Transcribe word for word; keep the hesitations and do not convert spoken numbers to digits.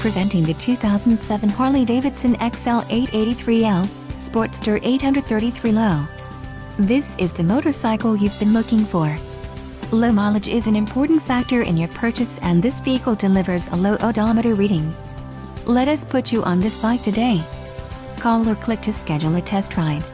Presenting the two thousand seven Harley-Davidson X L eight eighty-three L, Sportster eight thirty-three L. This is the motorcycle you've been looking for. Low mileage is an important factor in your purchase, and this vehicle delivers a low odometer reading. Let us put you on this bike today. Call or click to schedule a test ride.